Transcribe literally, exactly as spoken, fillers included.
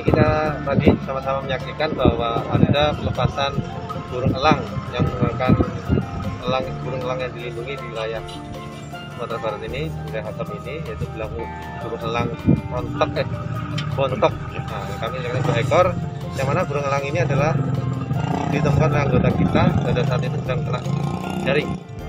Jadi kita tadi sama-sama menyaksikan bahwa ada pelepasan burung elang yang menggunakan elang, burung elang yang dilindungi di wilayah Sumatera Barat ini, wilayah Batam ini, yaitu burung elang brontok, eh, bontok. Nah, kami lihat dua ekor, yang mana burung elang ini adalah ditemukan oleh anggota kita pada saat itu sedang kena jaring.